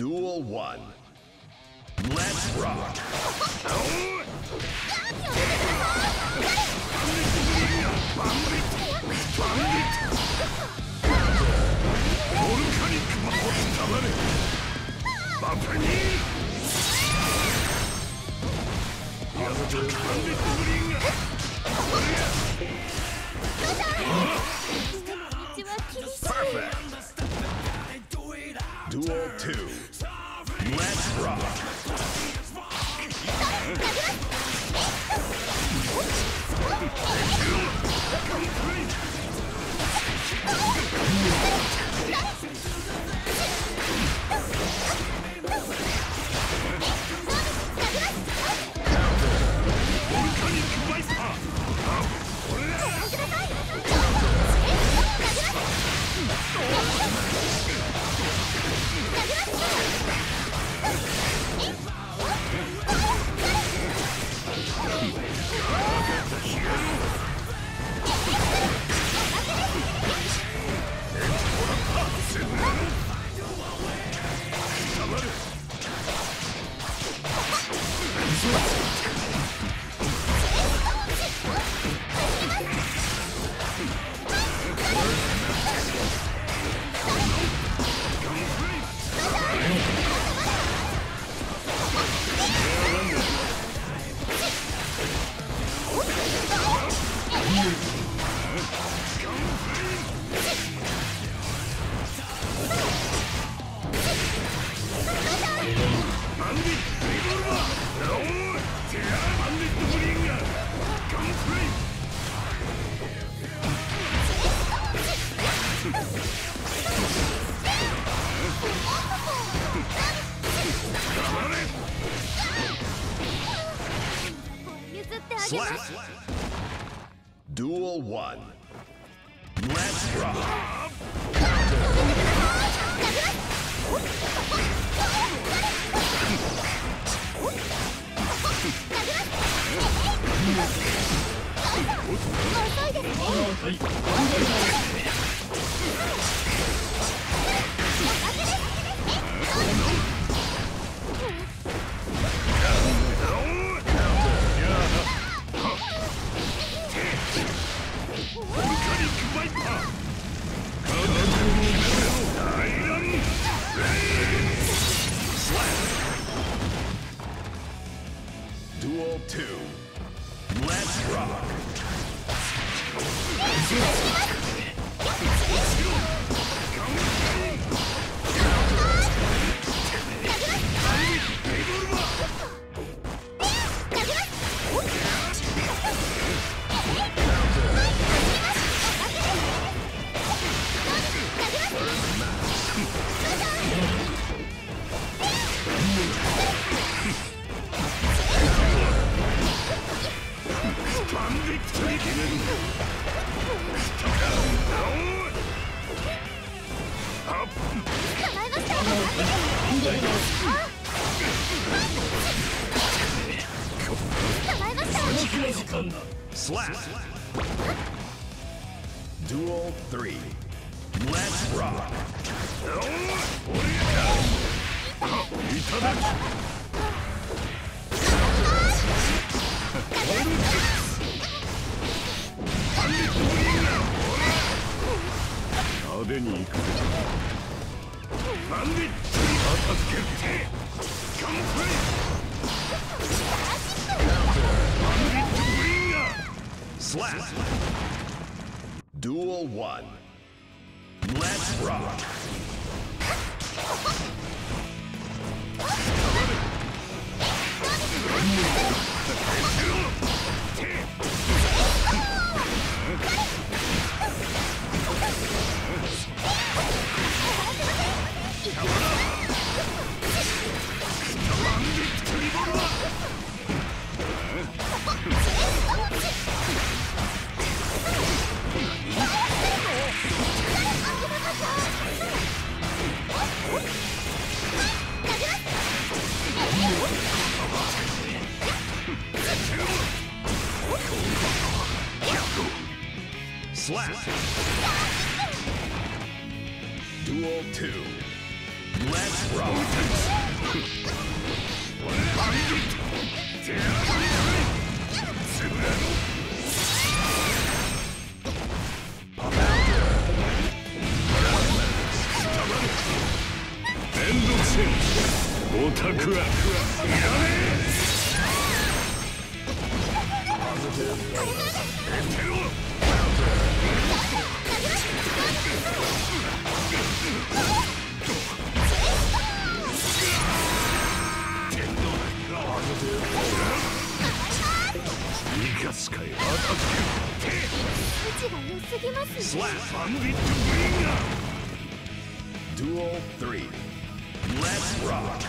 Duel 1. Let's rock. Perfect. Duel 2. Let's rock. Slap. Duel 1. Let's rock. Duel 2. Let's rock. Slap. Duel 3. Let's rock. Slap. Duel 1. Let's rock. Slap. Duel 2. Let's rock. オタクはいらねえ。生かすかよ。位置が良すぎますね。Duel 3 Let's rock!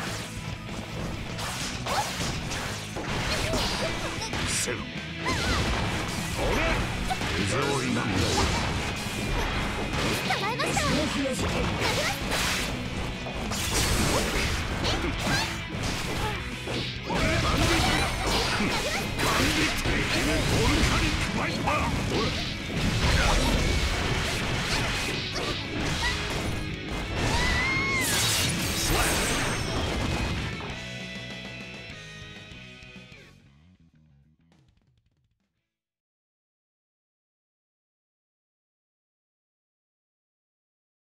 Seven. Alright! It's already done.